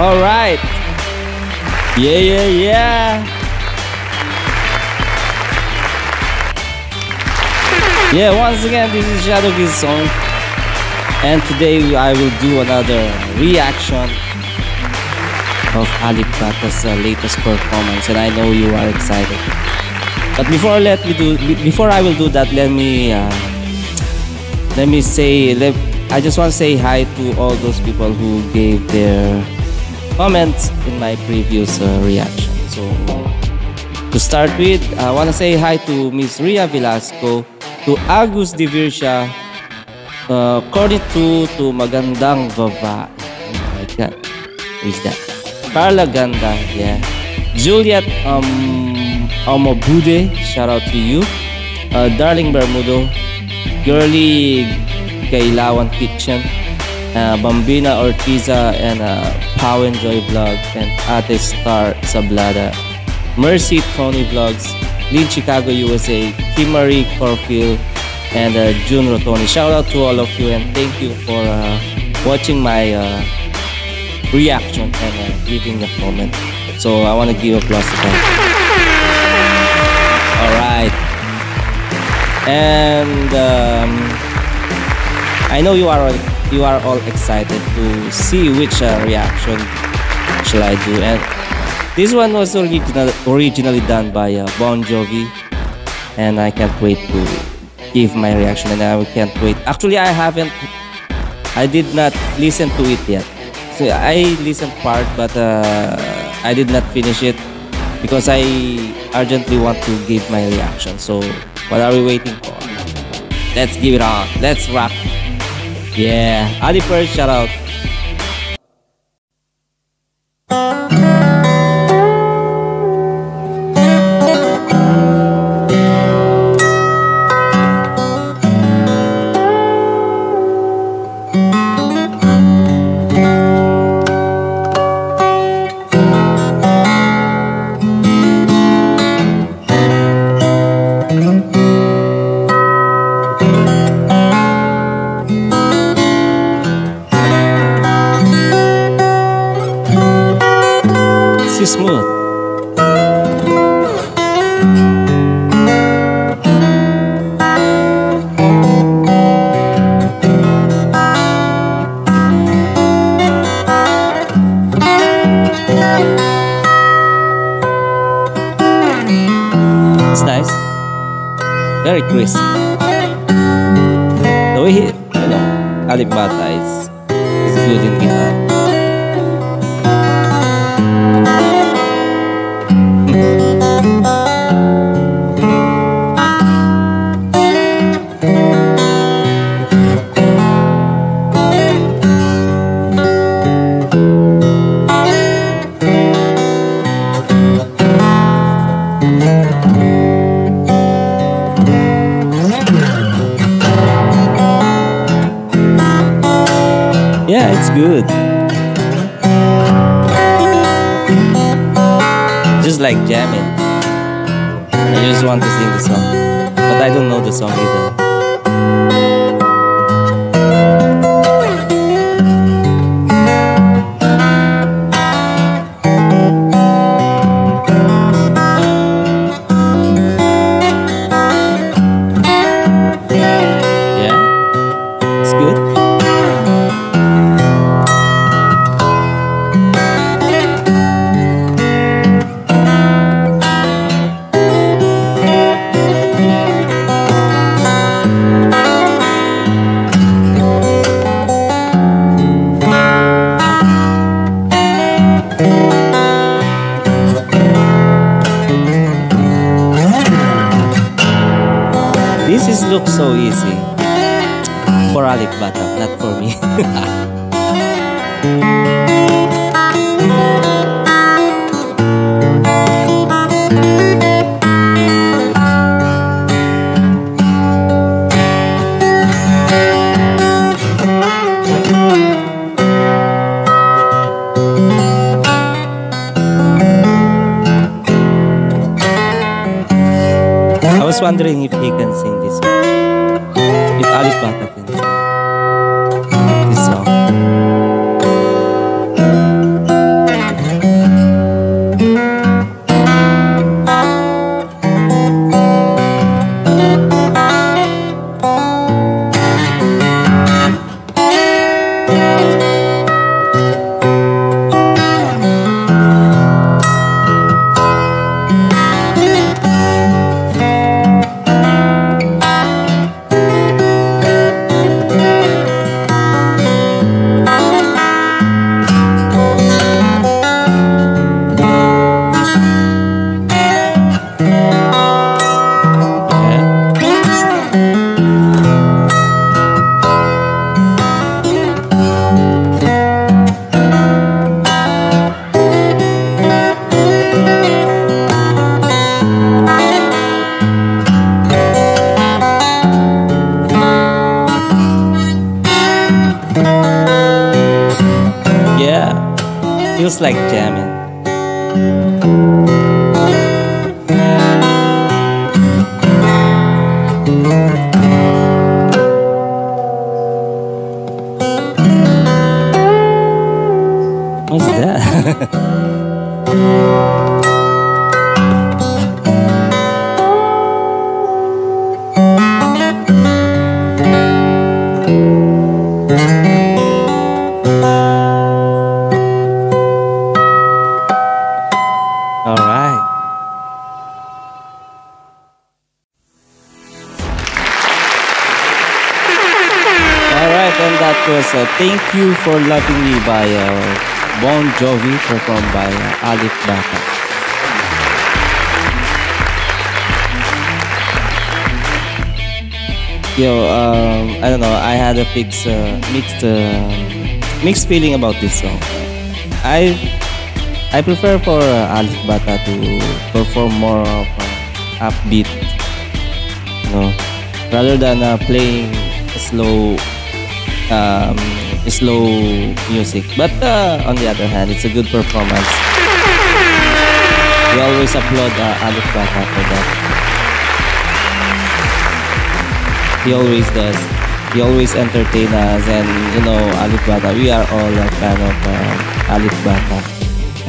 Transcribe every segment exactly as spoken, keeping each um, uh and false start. All right. Yeah, yeah, yeah. Yeah, once again, this is Shadow Gizon, and today I will do another reaction of Alip Ba Ta's uh, latest performance, and I know you are excited. But before let me do, before I will do that, let me uh, let me say, let, I just want to say hi to all those people who gave their comments in my previous uh, reaction. So to start with, I want to say hi to Miss Ria Velasco, to Agus Divircia, uh, Cordy two, to Magandang Vava. Oh my God, who is that? Carla Ganda, yeah. Juliet um, Omobude, shout out to you. Uh, Darling Bermudo, Girly Kailawan Kitchen, uh, Bambina Ortiz, and uh, Pow Enjoy Vlogs, and Ate Star Sablada, Mercy Tony Vlogs, Lee Chicago U S A, Kimari Corfield, and uh, Jun Rotoni. Shout out to all of you, and thank you for uh, watching my uh, reaction and uh, giving a comment. So I want to give applause to them. All right. And um, I know you are all, you are all excited to see which uh, reaction shall I do. And this one was original, originally done by uh, Bon Jovi, and I can't wait to give my reaction, and I can't wait. Actually, I haven't, I did not listen to it yet. So I listened part, but uh, I did not finish it because I urgently want to give my reaction. So what are we waiting for? Let's give it on. Let's rock. Yeah. Adi first, shout out. It's nice, very crisp. The way he, you know, Alip Ba Ta is, is good in guitar. Yeah, it's good. Just like jamming. I just want to sing the song, but I don't know the song either. This looks so easy for Alip Ba Ta, not for me. I was wondering if he can sing this one. If Alip Ba Ta can sing this song. Feels like jamming. What's that? So Thank You For Loving Me by uh, Bon Jovi, performed by uh, Alip Ba Ta. Yo, um, I don't know, I had a mixed, uh, mixed, uh, mixed feeling about this song. I I prefer for uh, Alip Ba Ta to perform more of uh, upbeat, you know, rather than uh, playing slow Um, slow music, but uh, on the other hand, it's a good performance. We always applaud uh, Alip Ba Ta for that. He always does. He always entertains us, and you know, Alip Ba Ta. We are all a fan of uh, Alip Ba Ta,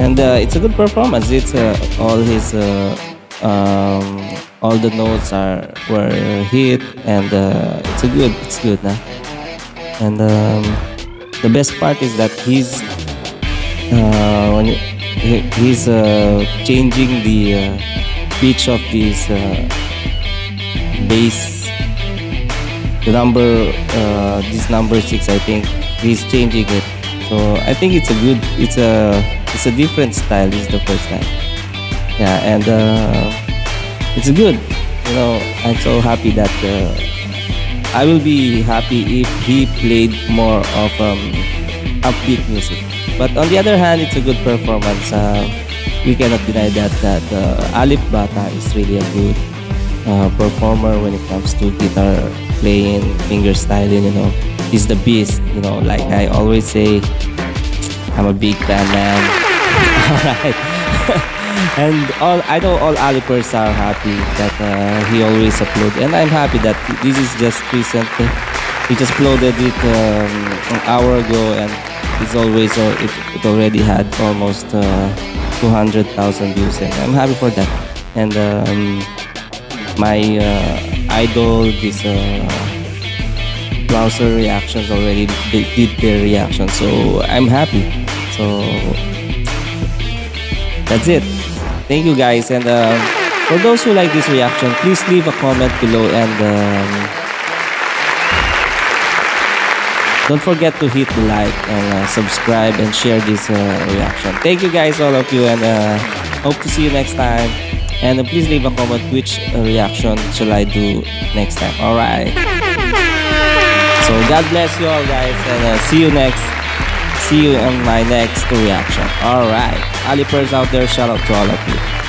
and uh, it's a good performance. It's uh, all his, uh, um, all the notes are were hit, and uh, it's a good. It's good, nah. And um, the best part is that he's uh, when he, he's uh, changing the uh, pitch of this uh, bass. The number, uh, this number six, I think he's changing it. So I think it's a good, it's a, it's a different style. This is the first time. Yeah, and uh, it's good. You know, I'm so happy that. Uh, I will be happy if he played more of um, upbeat music. But on the other hand, it's a good performance. Uh, we cannot deny that that uh, Alip Ba Ta is really a good uh, performer when it comes to guitar playing, finger styling. You know, he's the beast. You know, like I always say, I'm a big fan, man. All right, and all I know, all Alipers are happy that uh, he always uploads, and I'm happy that this is just recent. He just uploaded it um, an hour ago, and it's always uh, it, it already had almost uh, two hundred thousand views, and I'm happy for that. And um, my uh, idol, this browser uh, reactions already they did their reaction, so I'm happy. So. That's it. Thank you guys, and uh, for those who like this reaction, please leave a comment below, and um, don't forget to hit the like and uh, subscribe and share this uh, reaction. Thank you guys, all of you, and uh, hope to see you next time. And uh, please leave a comment which uh, reaction shall I do next time. Alright. So God bless you all guys, and uh, see you next. See you on my next reaction. Alright. Alipers out there, shout out to all of you.